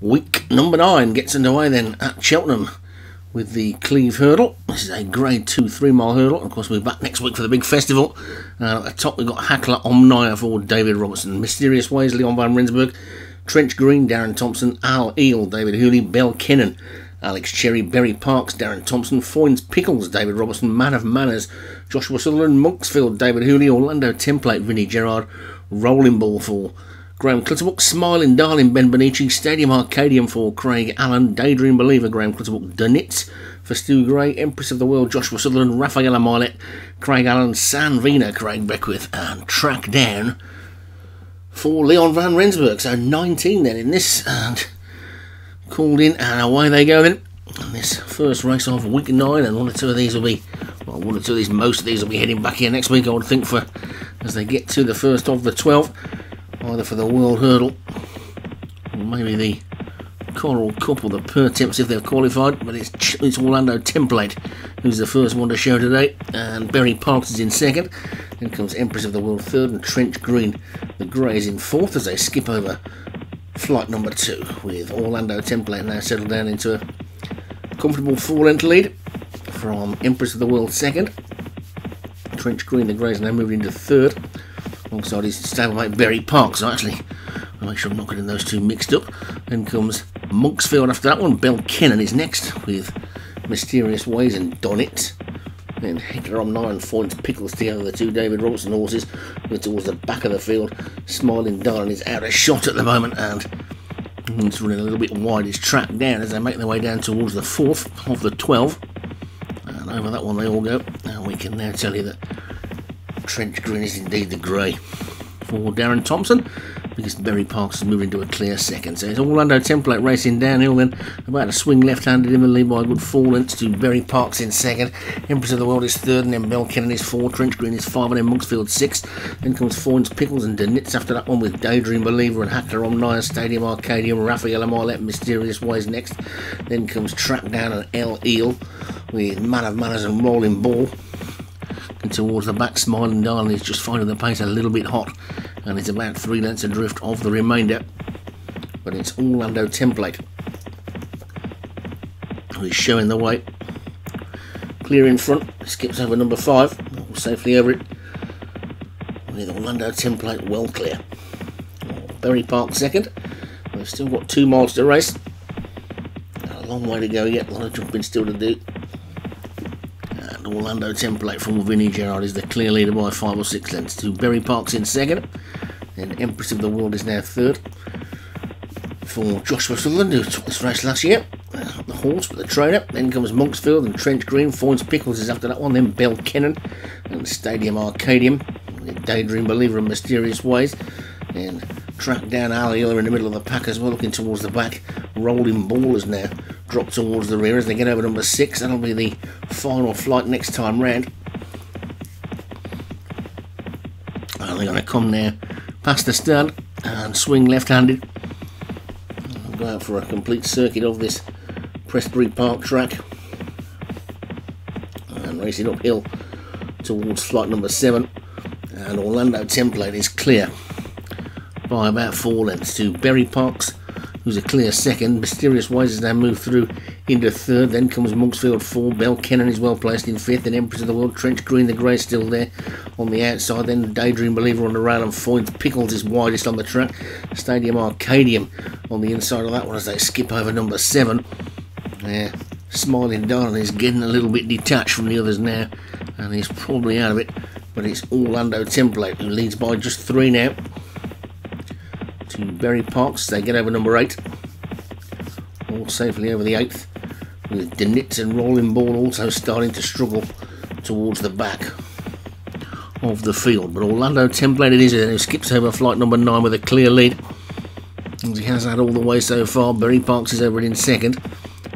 Week number 9 gets underway then at Cheltenham with the Cleeve Hurdle. This is a Grade 2 3-mile hurdle. Of course, we're back next week for the big festival. At the top, we've got Hackler Omnia for David Robertson, Mysterious Ways, Leon Van Rensburg, Trench Green, Darren Thompson, Al Eel, David Hooley, Bell Kennan, Alex Cherry, Berry Parks, Darren Thompson, Foynes Pickles, David Robertson, Man of Manners, Joshua Sutherland, Monksfield, David Hooley, Orlando Template, Vinnie Gerrard, Rolling Ball for Graham Clutterbuck, Smiling Darling, Ben Benici, Stadium Arcadium for Craig Allen, Daydream Believer, Graham Clutterbuck, Donitz for Stu Gray, Empress of the World, Joshua Sutherland, Raffaella Morlet, Craig Allen, San Vina, Craig Beckwith, and Track Down for Leon Van Rensburg. So 19 then in this, and called in, and away they go then. And this first race of week 9, and one or two of these will be, well, one or two of these, most of these will be heading back here next week, I would think, for as they get to the first of the 12. Either for the World Hurdle, or maybe the Coral Cup, or the Per Temps if they've qualified. But it's Orlando Template who's the first one to show today, and Berry Parks is in second. Then comes Empress of the World third, and Trench Green, the Greys, in fourth as they skip over flight number 2, with Orlando Template now settled down into a comfortable 4-length lead from Empress of the World second. Trench Green, the Greys, now moving into third. Alongside his stablemate Berry Parks. Actually, I'll make sure I'm not getting those two mixed up. Then comes Monksfield after that one. Bell Kennan is next with Mysterious Ways and Donitz. Then Hackler Omnia and Foynes Pickles together, the two David Robertson horses. We're towards the back of the field. Smiling Darling is out of shot at the moment, and it's running a little bit wide. It's Tracked Down as they make their way down towards the 4th of the 12. And over that one they all go. Now we can now tell you that Trench Green is indeed the grey for Darren Thompson, because Berry Parks is moving to a clear second. So it's Orlando Template racing downhill then, about to swing left-handed in the lead by a good 4 lengths to Berry Parks in second. Empress of the World is third, and then Bell Kennan is 4, Trench Green is 5, and then Monksfield 6. Then comes Foynes Pickles and Donitz after that one, with Daydream Believer and Hackler Omnia, Stadium Arcadium, Raffaella Morlet, Mysterious Ways next. Then comes Track Down and Al Eel, with Man of Manners and Rolling Ball. And towards the back, Smiling Darling is just finding the pace a little bit hot, and it's about 3 lengths adrift of the remainder. But it's Orlando Template who's showing the way. Clear in front, skips over number 5, safely over it, with Orlando Template well clear. Berry Park second. We've still got 2 miles to race. A long way to go yet, a lot of jumping still to do. Orlando Template from Vinnie Gerrard is the clear leader by 5 or 6 lengths to Berry Parks in second. Then Empress of the World is now third for Joshua Sutherland, who took this race last year. Not the horse, but the trainer. Then comes Monksfield and Trench Green. Foynes Pickles is after that one. Then Bell Kennan and Stadium Arcadium. Daydream Believer and Mysterious Ways. Then Track Down, Al Eel in the middle of the pack as well, looking towards the back. Rolling Ball is now dropped towards the rear as they get over number 6. That'll be the final flight next time round. And they're going to come now past the stern and swing left-handed. I'll go out for a complete circuit of this Prestbury Park track and racing uphill towards flight number 7. And Orlando Template is clear by about 4 lengths to Berry Parks, who's a clear second. Mysterious Ways has now moved through into third. Then comes Monksfield 4. Bell Kennan is well placed in fifth. And Empress of the World, Trench Green, the grey, still there on the outside. Then Daydream Believer on the rail, and Foynes Pickles is widest on the track. Stadium Arcadium on the inside of that one as they skip over number 7. Yeah, Smiling Darling is getting a little bit detached from the others now, and he's probably out of it. But it's Orlando Template who leads by just 3 now to Berry Parks. They get over number 8, all safely over the 8th, with Donitz and Rolling Ball also starting to struggle towards the back of the field. But Orlando Template it is, and he skips over flight number 9 with a clear lead, as he has had all the way so far. Berry Parks is over it in second.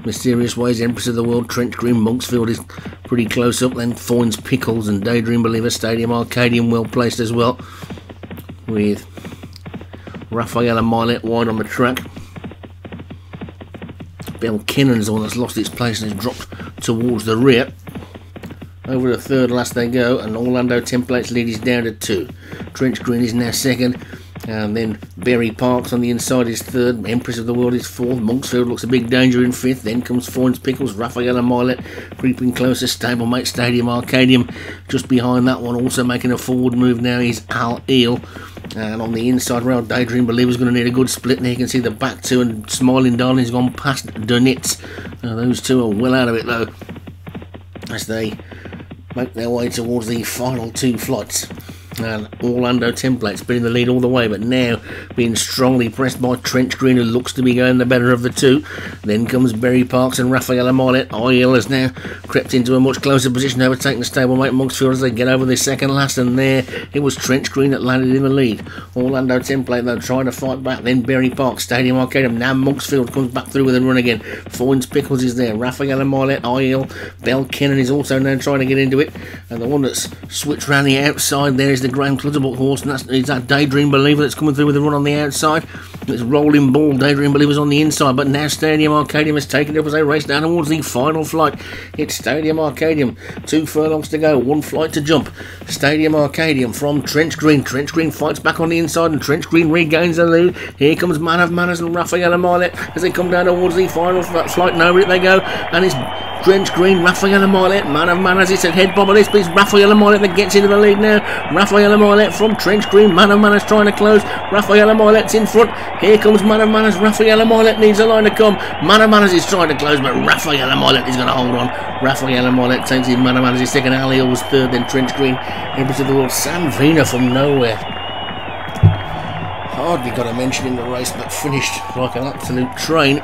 Mysterious Ways, Empress of the World, Trench Green, Monksfield is pretty close up. Then Foynes Pickles and Daydream Believer, Stadium Arcadium well placed as well, with Raffaella Morlet wide on the track. Bell Kennan is the one that's lost its place and has dropped towards the rear. Over the third last they go, and Orlando Template's lead is down to 2. Trench Green is now second, Then Berry Parks on the inside is third. Empress of the World is fourth. Monksfield looks a big danger in fifth. Then comes Foynes Pickles. Raffaella Morlet creeping closer. Stablemate Stadium Arcadium just behind that one. Also making a forward move now is Al Eel. And on the inside rail, Daydream Believer is going to need a good split. Now you can see the back two, and Smiling Darling's gone past Donitz. Those two are well out of it though, as they make their way towards the final two flights. And Orlando Template's been in the lead all the way, but now being strongly pressed by Trench Green, who looks to be going the better of the two. Then comes Berry Parks and Raffaella Morlet. Al Eel has now crept into a much closer position, overtaking the stablemate Monksfield as they get over the second last, and there it was Trench Green that landed in the lead. Orlando Template, though, trying to fight back. Then Berry Parks, Stadium Arcadium. Now Monksfield comes back through with a run again. Foynes Pickles is there. Raffaella Morlet, Al Eel, Bell Kennan is also now trying to get into it, and the one that's switched round the outside there is the Graham Clutterbuck horse, and it's that Daydream Believer that's coming through with a run on the outside. It's Rolling Ball, Daydream Believer's on the inside, but now Stadium Arcadium has taken it up as they race down towards the final flight. It's Stadium Arcadium, 2 furlongs to go, 1 flight to jump. Stadium Arcadium from Trench Green. Trench Green fights back on the inside, and Trench Green regains the lead. Here comes Man of Manners and Raffaella Morlet as they come down towards the final flight, and over it they go, and it's Trench Green, Raffaella Morlet, Man of Manners. It's a head bob on this, but it's Raffaella Morlet that gets into the lead now. Raffaella Morlet from Trench Green, Man of Manners trying to close. Raffaella Morlet's in front. Here comes Man of Manners. Raffaella Morlet needs a line to come. Man of Manners is trying to close, but Raffaella Morlet is going to hold on. Raffaella Morlet takes in Man of Manners' second. Al Eel was third, then Trench Green. Empress of the World, Sam Vina from nowhere. Hardly got a mention in the race, but finished like an absolute train.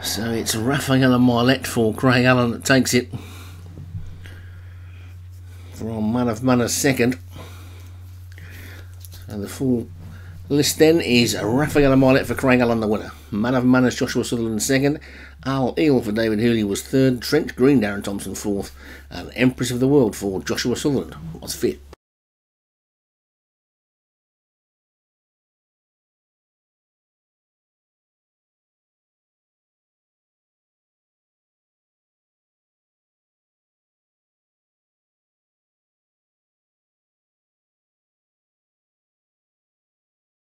So it's Raffaella Morlet for Craig Allen that takes it from Man of Manners second. And the full list then is Raffaella Morlet for Craig Allen the winner. Man of Manners Joshua Sutherland second. Al Eel for David Hooley was third. Trench Green Darren Thompson fourth. And Empress of the World for Joshua Sutherland was fifth.